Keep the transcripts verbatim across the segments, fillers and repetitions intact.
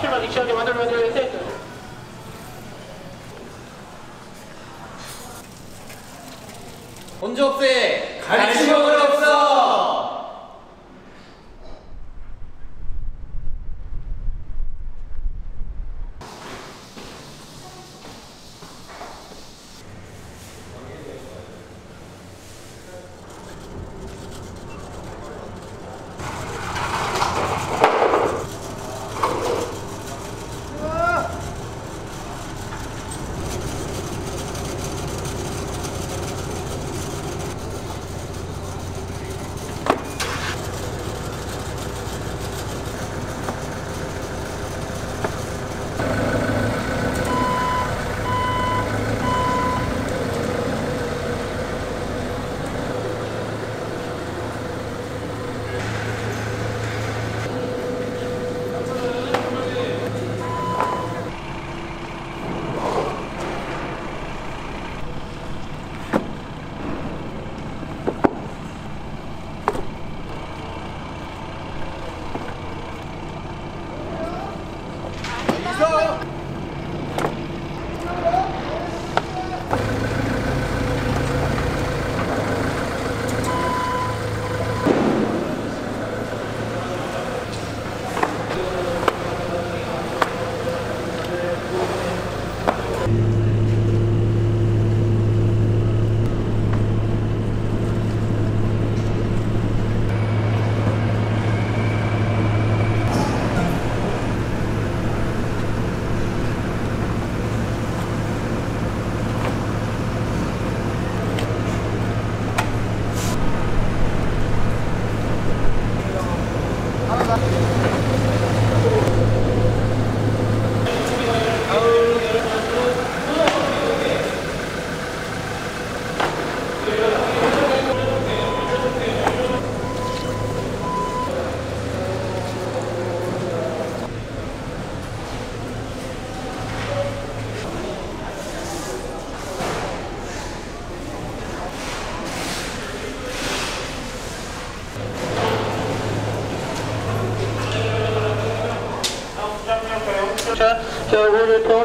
시킬만 미치하게 만들어야 돼. 언제 없애? 갈치 먹으러 없어!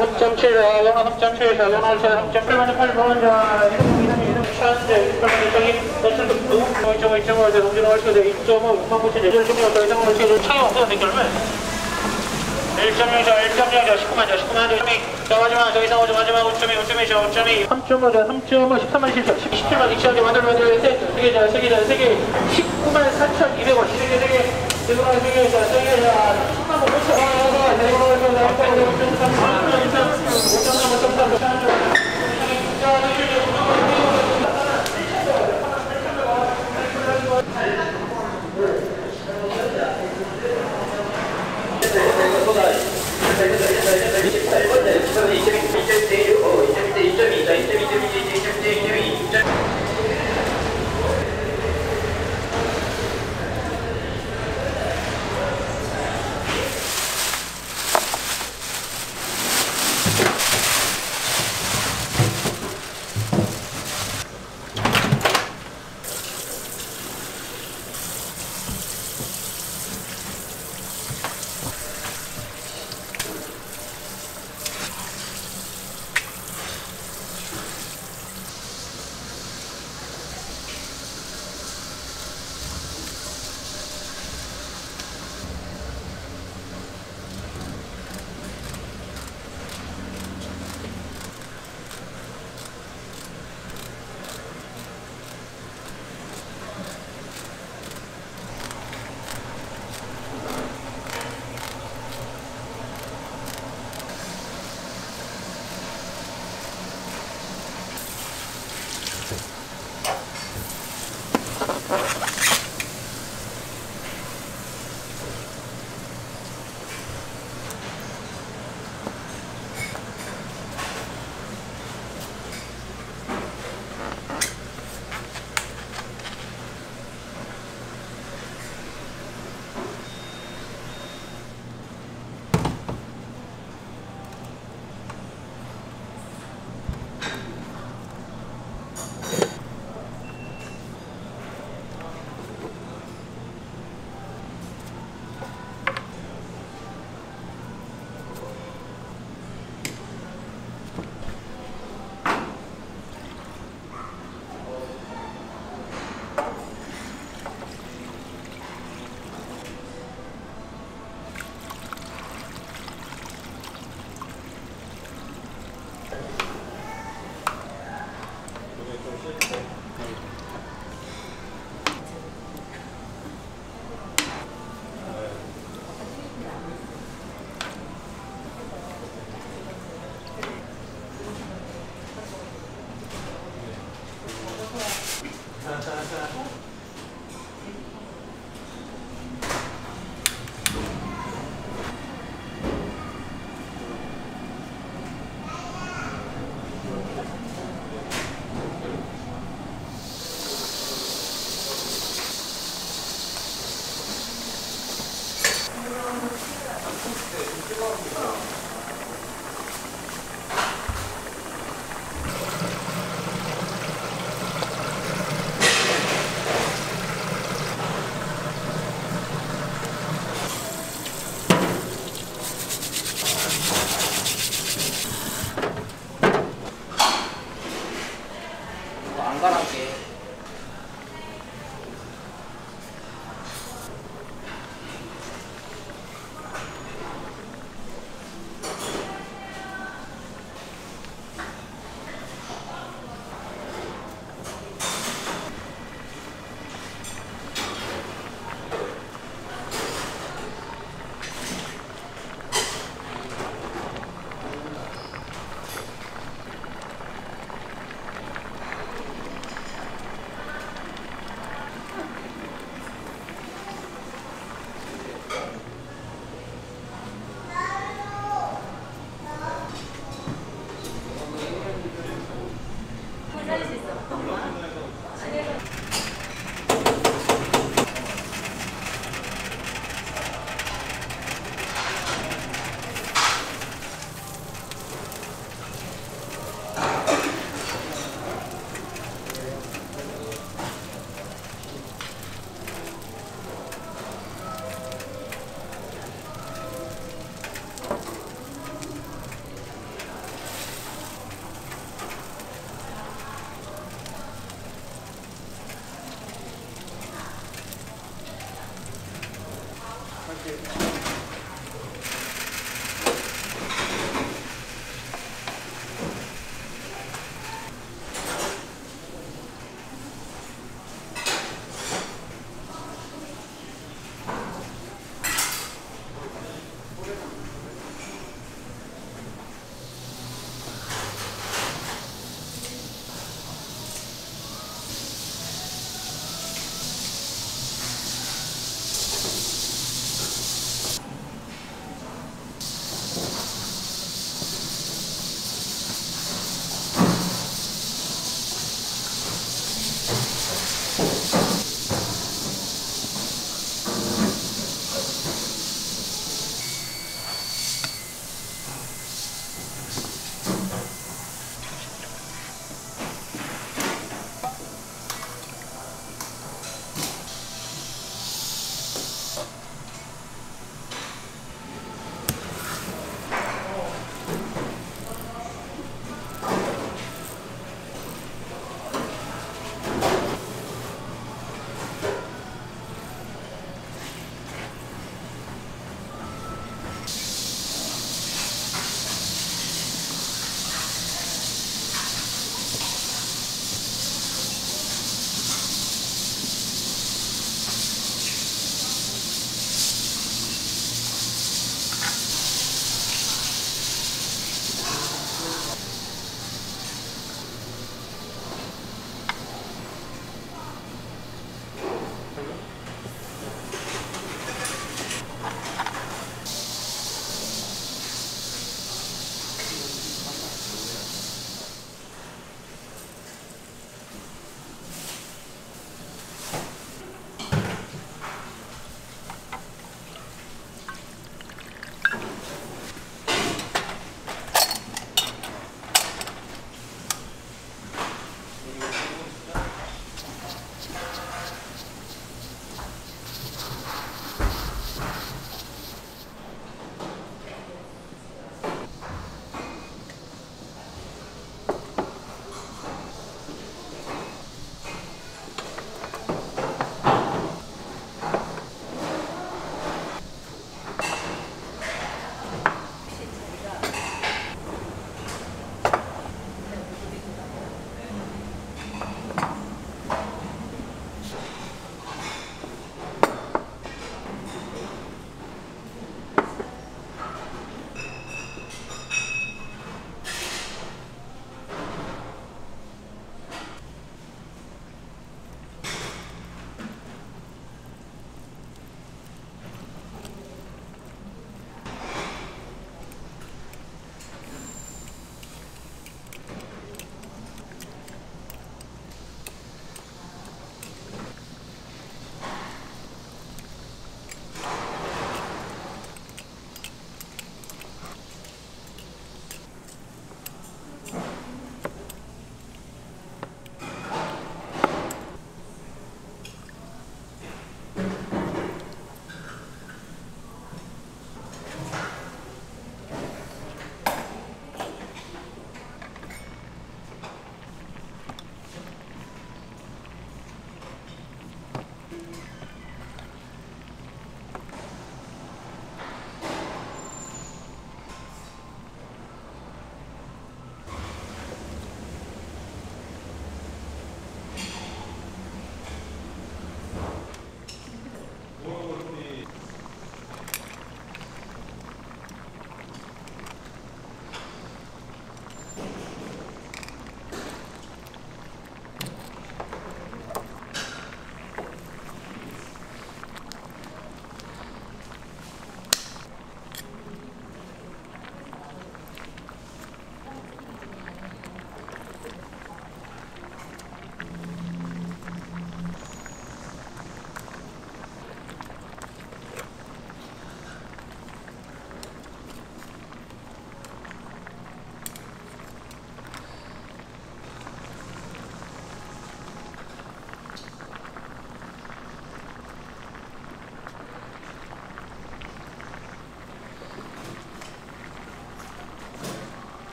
삼 점 칠에 영하 삼 점 칠에서 영하 삼 점 팔만에 팔 번자 이천이십팔 번째